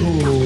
Ooh.